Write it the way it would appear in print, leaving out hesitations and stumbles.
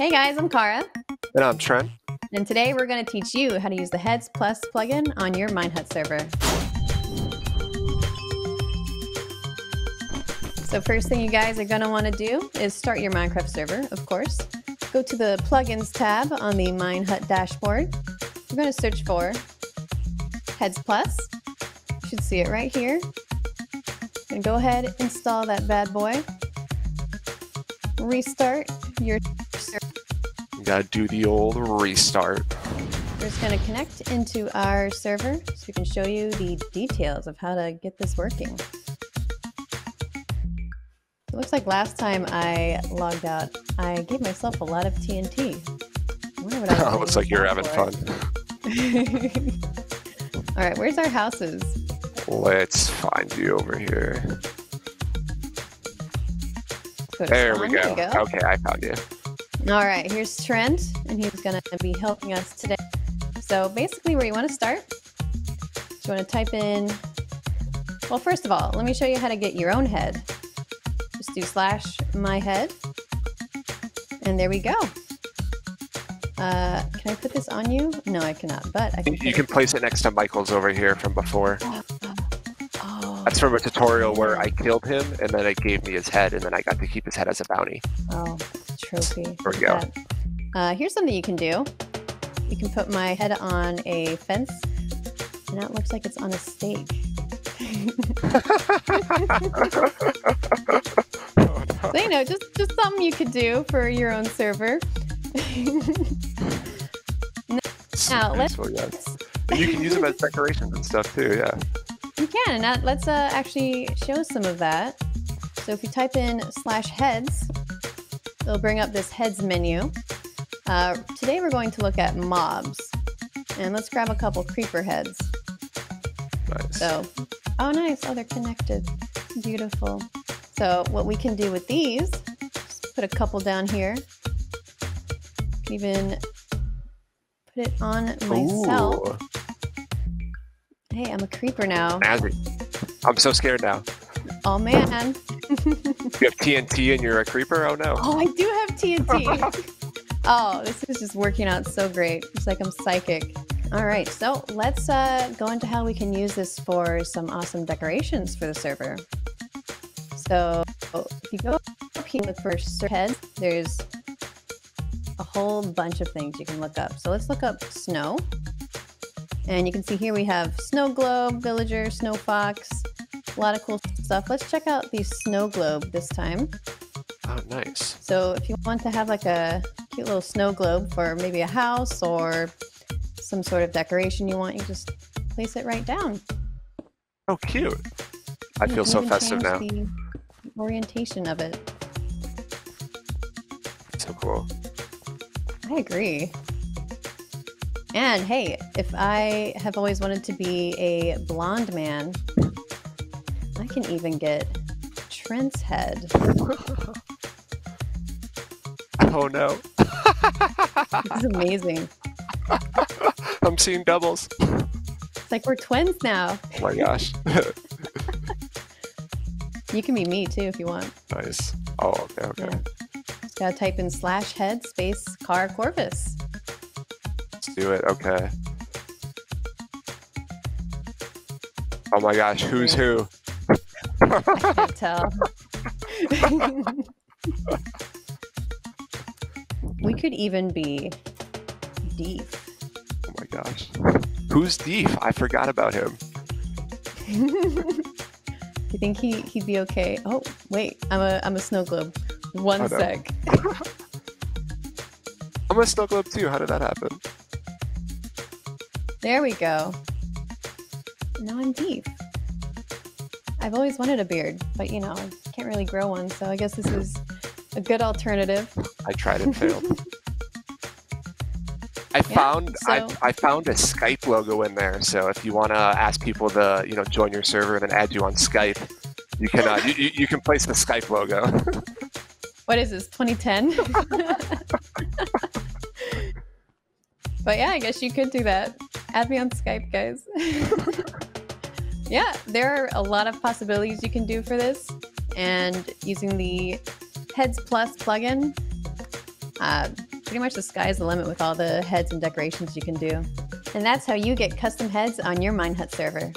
Hey guys, I'm Kara. And I'm Trent. And today we're going to teach you how to use the Heads Plus plugin on your Minehut server. So first thing you guys are going to want to do is start your Minecraft server, of course. Go to the Plugins tab on the Minehut dashboard. We're going to search for Heads Plus. You should see it right here. And go ahead and install that bad boy. Restart your server. You gotta do the old restart. We're just gonna connect into our server so we can show you the details of how to get this working. It looks like last time I logged out, I gave myself a lot of TNT. I wonder what I was looks like you're having fun. All right, where's our houses? Let's find you over here. There we go. Okay, I found you. All right, here's Trent, and he's going to be helping us today. So basically where you want to start, you want to type in, well, first of all, let me show you how to get your own head. Just do /myhead, and there we go. Can I put this on you? No, I cannot, but I can. You can place it next to Michael's over here from before. That's from a tutorial where I killed him, and then it gave me his head, and then I got to keep his head as a bounty. Oh, trophy. There we go. Here's something you can do. You can put my head on a fence, and that looks like it's on a stake. So, you know, just something you could do for your own server. Now, let's... You can use them as decorations and stuff, too, yeah. You can, and that, let's actually show some of that. So if you type in /heads, it'll bring up this heads menu. Today we're going to look at mobs, and let's grab a couple creeper heads. Nice. So, oh nice, oh they're connected, beautiful. So what we can do with these, just put a couple down here. Even put it on myself. Ooh. Hey, I'm a creeper now. I'm so scared now. Oh, man. You have TNT and you're a creeper? Oh, no. Oh, I do have TNT. Oh, this is just working out so great. It's like I'm psychic. All right, so let's go into how we can use this for some awesome decorations for the server. So if you go up here and look for server heads, there's a whole bunch of things you can look up. So let's look up snow. And you can see here we have snow globe, villager, snow fox, a lot of cool stuff. Let's check out the snow globe this time. Oh, nice. So if you want to have like a cute little snow globe for maybe a house or some sort of decoration you want, you just place it right down. Oh, cute. I feel so festive now. The orientation of it. So cool. I agree. And hey, if I have always wanted to be a blonde man, I can even get Trent's head. Oh no. This is amazing. I'm seeing doubles. It's like we're twins now. Oh my gosh. You can be me too if you want. Nice. Oh, okay, okay. Yeah. Just gotta type in /head /Kara Corvus. Do it. Okay. Oh my gosh, who's who? I can't tell. We could even be Deef. Oh my gosh. Who's Deef? I forgot about him. You think he'd be okay? Oh, wait. I'm a snow globe. One sec. I'm a snow globe too. How did that happen? There we go. Now I'm Deep. I've always wanted a beard, but you know, I can't really grow one, so I guess this is a good alternative. I tried and failed. I found a Skype logo in there, so if you want to ask people to, you know, join your server and then add you on Skype, you can you can place the Skype logo. What is this? 2010? But yeah, I guess you could do that. Add me on Skype, guys. Yeah, there are a lot of possibilities you can do for this. And using the Heads Plus plugin, pretty much the sky's the limit with all the heads and decorations you can do. And that's how you get custom heads on your Minehut server.